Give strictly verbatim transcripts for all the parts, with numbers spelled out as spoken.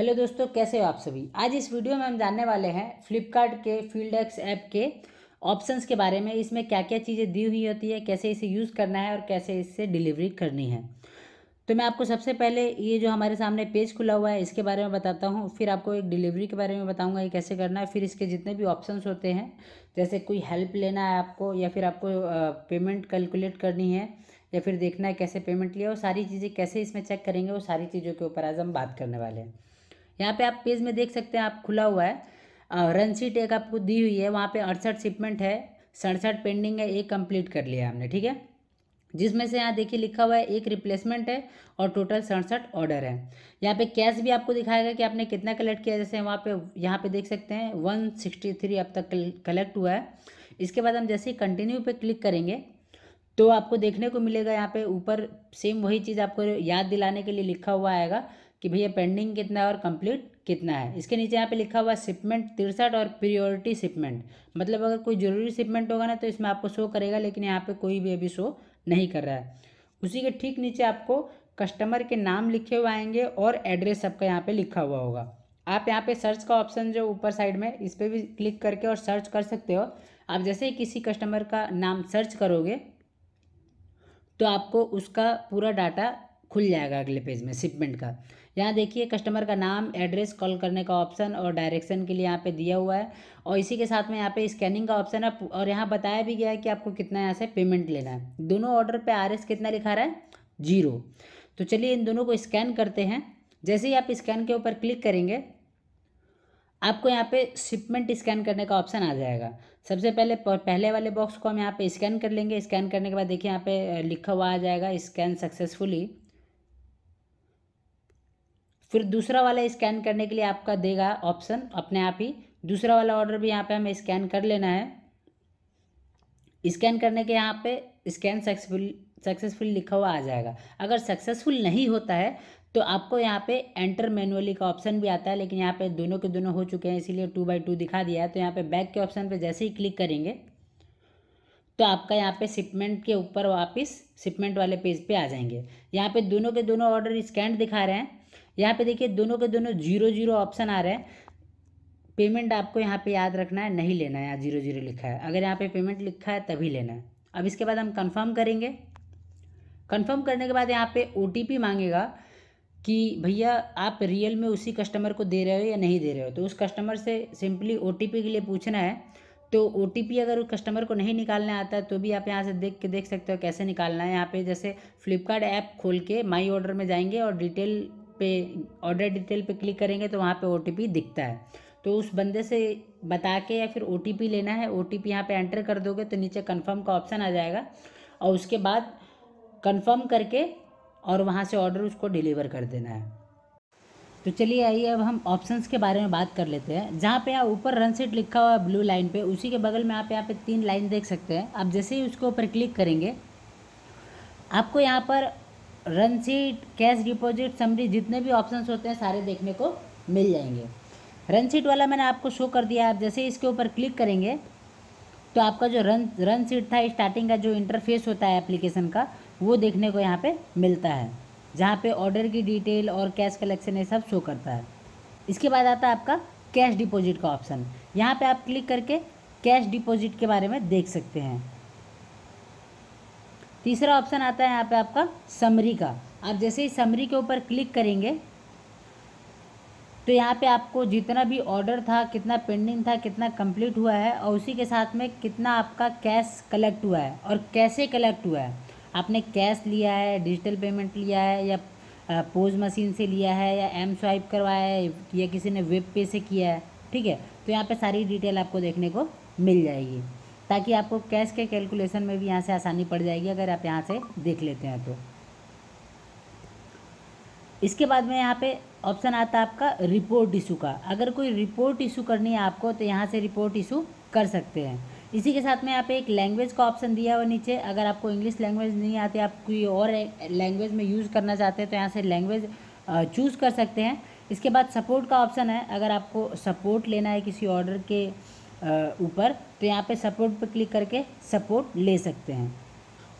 Hello दोस्तों, कैसे हो आप सभी। आज इस वीडियो में हम जानने वाले हैं फ्लिपकार्ट के फील्डएक्स ऐप के ऑप्शंस के बारे में। इसमें क्या क्या चीज़ें दी हुई होती है, कैसे इसे यूज़ करना है और कैसे इससे डिलीवरी करनी है। तो मैं आपको सबसे पहले ये जो हमारे सामने पेज खुला हुआ है इसके बारे में बताता हूँ, फिर आपको एक डिलीवरी के बारे में बताऊँगा ये कैसे करना है। फिर इसके जितने भी ऑप्शंस होते हैं, जैसे कोई हेल्प लेना है आपको या फिर आपको पेमेंट कैलकुलेट करनी है या फिर देखना है कैसे पेमेंट लिया, वो सारी चीज़ें कैसे इसमें चेक करेंगे, वो सारी चीज़ों के ऊपर आज हम बात करने वाले हैं। यहाँ पे आप पेज में देख सकते हैं, आप खुला हुआ है, रन शीट एक आपको दी हुई है, वहाँ पे अड़सठ शिपमेंट है, सड़सठ पेंडिंग है, एक कंप्लीट कर लिया हमने, ठीक है। जिसमें से यहाँ देखिए लिखा हुआ है एक रिप्लेसमेंट है और टोटल सड़सठ ऑर्डर है। यहाँ पे कैश भी आपको दिखाएगा कि आपने कितना कलेक्ट किया, जैसे वहाँ पे यहाँ पे देख सकते हैं वन सिक्सटी थ्री अब तक कलेक्ट हुआ है। इसके बाद हम जैसे ही कंटिन्यू पे क्लिक करेंगे तो आपको देखने को मिलेगा यहाँ पे ऊपर सेम वही चीज़ आपको याद दिलाने के लिए लिखा हुआ आएगा कि भैया पेंडिंग कितना है और कंप्लीट कितना है। इसके नीचे यहाँ पे लिखा हुआ शिपमेंट तिरसठ और प्रियोरिटी शिपमेंट, मतलब अगर कोई ज़रूरी शिपमेंट होगा ना तो इसमें आपको शो करेगा, लेकिन यहाँ पे कोई भी अभी शो नहीं कर रहा है। उसी के ठीक नीचे आपको कस्टमर के नाम लिखे हुए आएंगे और एड्रेस सबका यहाँ पर लिखा हुआ होगा। आप यहाँ पे सर्च का ऑप्शन जो ऊपर साइड में, इस पर भी क्लिक करके और सर्च कर सकते हो। आप जैसे ही किसी कस्टमर का नाम सर्च करोगे तो आपको उसका पूरा डाटा खुल जाएगा अगले पेज में शिपमेंट का। यहाँ देखिए कस्टमर का नाम, एड्रेस, कॉल करने का ऑप्शन और डायरेक्शन के लिए यहाँ पे दिया हुआ है, और इसी के साथ में यहाँ पे स्कैनिंग का ऑप्शन है और यहाँ बताया भी गया है कि आपको कितना यहाँ से पेमेंट लेना है। दोनों ऑर्डर पे आरएस कितना लिखा रहा है, जीरो। तो चलिए इन दोनों को स्कैन करते हैं। जैसे ही आप स्कैन के ऊपर क्लिक करेंगे आपको यहाँ पे शिपमेंट स्कैन करने का ऑप्शन आ जाएगा। सबसे पहले पहले वाले बॉक्स को हम यहाँ पे स्कैन कर लेंगे। स्कैन करने के बाद देखिए यहाँ पे लिखा हुआ आ जाएगा स्कैन सक्सेसफुली। फिर दूसरा वाला स्कैन करने के लिए आपका देगा ऑप्शन, अपने आप ही दूसरा वाला ऑर्डर भी यहाँ पे हमें स्कैन कर लेना है। स्कैन करने के यहाँ पे स्कैन सक्सेसफुल सक्सेसफुल लिखा हुआ आ जाएगा। अगर सक्सेसफुल नहीं होता है तो आपको यहाँ पे एंटर मैनुअली का ऑप्शन भी आता है, लेकिन यहाँ पे दोनों के दोनों हो चुके हैं इसीलिए टू बाई टू दिखा दिया है। तो यहाँ पे बैक के ऑप्शन पर जैसे ही क्लिक करेंगे तो आपका यहाँ पे शिपमेंट के ऊपर वापस शिपमेंट वाले पेज पे आ जाएंगे। यहाँ पे दोनों के दोनों ऑर्डर स्कैन दिखा रहे हैं। यहाँ पे देखिए दोनों के दोनों जीरो जीरो ऑप्शन आ रहे हैं। पेमेंट आपको यहाँ पे याद रखना है, नहीं लेना है, यहाँ जीरो जीरो लिखा है। अगर यहाँ पे पेमेंट लिखा है तभी लेना है। अब इसके बाद हम कंफर्म करेंगे। कंफर्म करने के बाद यहाँ पे ओटीपी मांगेगा कि भैया आप रियल में उसी कस्टमर को दे रहे हो या नहीं दे रहे हो। तो उस कस्टमर से सिंपली ओटीपी के लिए पूछना है। तो ओटीपी अगर उस कस्टमर को नहीं निकालना आता है तो भी आप यहाँ से देख के देख सकते हो कैसे निकालना है। यहाँ पे जैसे फ्लिपकार्ट ऐप खोल के माई ऑर्डर में जाएंगे और डिटेल पे, ऑर्डर डिटेल पे क्लिक करेंगे तो वहाँ पे ओटीपी दिखता है। तो उस बंदे से बता के या फिर ओटीपी लेना है। ओटीपी यहाँ पे एंटर कर दोगे तो नीचे कंफर्म का ऑप्शन आ जाएगा और उसके बाद कंफर्म करके और वहाँ से ऑर्डर उसको डिलीवर कर देना है। तो चलिए आइए अब हम ऑप्शंस के बारे में बात कर लेते हैं। जहाँ पे यहाँ ऊपर रन शीट लिखा हुआ है ब्लू लाइन पे, उसी के बगल में आप यहाँ पे तीन लाइन देख सकते हैं। आप जैसे ही उसके ऊपर क्लिक करेंगे आपको यहाँ पर run sheet, cash deposit, summary, जितने भी ऑप्शंस होते हैं सारे देखने को मिल जाएंगे। रन शीट वाला मैंने आपको शो कर दिया। आप जैसे ही इसके ऊपर क्लिक करेंगे तो आपका जो रन रन शीट था स्टार्टिंग का, जो इंटरफेस होता है एप्लीकेशन का, वो देखने को यहाँ पे मिलता है, जहाँ पे ऑर्डर की डिटेल और कैश कलेक्शन ये सब शो करता है। इसके बाद आता है आपका कैश डिपॉजिट का ऑप्शन। यहाँ पे आप क्लिक करके कैश डिपॉजिट के बारे में देख सकते हैं। तीसरा ऑप्शन आता है यहाँ पे आपका समरी का। आप जैसे ही समरी के ऊपर क्लिक करेंगे तो यहाँ पे आपको जितना भी ऑर्डर था, कितना पेंडिंग था, कितना कंप्लीट हुआ है और उसी के साथ में कितना आपका कैश कलेक्ट हुआ है और कैसे कलेक्ट हुआ है। आपने कैश लिया है, डिजिटल पेमेंट लिया है या पोज मशीन से लिया है या एम स्वाइप करवाया है या किसी ने वेब पे से किया है, ठीक है। तो यहाँ पे सारी डिटेल आपको देखने को मिल जाएगी, ताकि आपको कैश के कैलकुलेशन में भी यहाँ से आसानी पड़ जाएगी अगर आप यहाँ से देख लेते हैं तो। इसके बाद में यहाँ पे ऑप्शन आता है आपका रिपोर्ट इशू का। अगर कोई रिपोर्ट इशू करनी है आपको तो यहाँ से रिपोर्ट इशू कर सकते हैं। इसी के साथ में यहाँ पे एक लैंग्वेज का ऑप्शन दिया हुआ नीचे। अगर आपको इंग्लिश लैंग्वेज नहीं आती, आप कोई और लैंग्वेज में यूज़ करना चाहते हैं तो यहाँ से लैंग्वेज चूज़ कर सकते हैं। इसके बाद सपोर्ट का ऑप्शन है। अगर आपको सपोर्ट लेना है किसी ऑर्डर के ऊपर तो यहाँ पे सपोर्ट पे क्लिक करके सपोर्ट ले सकते हैं।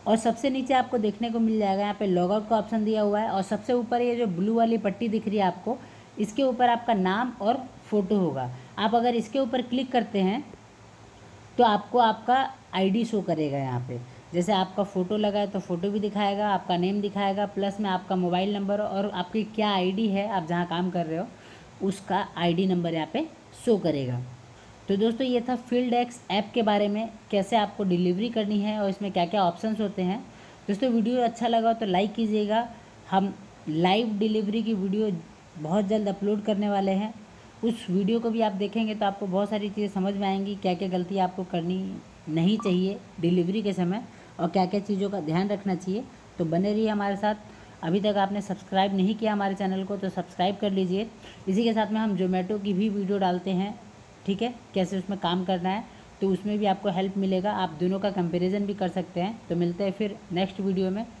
और सबसे नीचे आपको देखने को मिल जाएगा यहाँ पे लॉगआउट का ऑप्शन दिया हुआ है और सबसे ऊपर ये जो ब्लू वाली पट्टी दिख रही है आपको, इसके ऊपर आपका नाम और फ़ोटो होगा। आप अगर इसके ऊपर क्लिक करते हैं तो आपको आपका आईडी शो करेगा यहाँ पे। जैसे आपका फ़ोटो लगा है तो फ़ोटो भी दिखाएगा, आपका नेम दिखाएगा, प्लस में आपका मोबाइल नंबर और आपकी क्या आईडी है, आप जहाँ काम कर रहे हो उसका आईडी नंबर यहाँ पे शो करेगा। तो दोस्तों ये था फील्डएक्स ऐप के बारे में, कैसे आपको डिलीवरी करनी है और इसमें क्या क्या ऑप्शंस होते हैं। दोस्तों वीडियो अच्छा लगा तो लाइक कीजिएगा। हम लाइव डिलीवरी की वीडियो बहुत जल्द अपलोड करने वाले हैं, उस वीडियो को भी आप देखेंगे तो आपको बहुत सारी चीज़ें समझ में आएंगी, क्या क्या गलती आपको करनी नहीं चाहिए डिलीवरी के समय और क्या क्या चीज़ों का ध्यान रखना चाहिए। तो बने रहिए हमारे साथ। अभी तक आपने सब्सक्राइब नहीं किया हमारे चैनल को तो सब्सक्राइब कर लीजिए। इसी के साथ में हम ज़ोमैटो की भी वीडियो डालते हैं, ठीक है, कैसे उसमें काम करना है, तो उसमें भी आपको हेल्प मिलेगा। आप दोनों का कंपैरिजन भी कर सकते हैं। तो मिलते हैं फिर नेक्स्ट वीडियो में।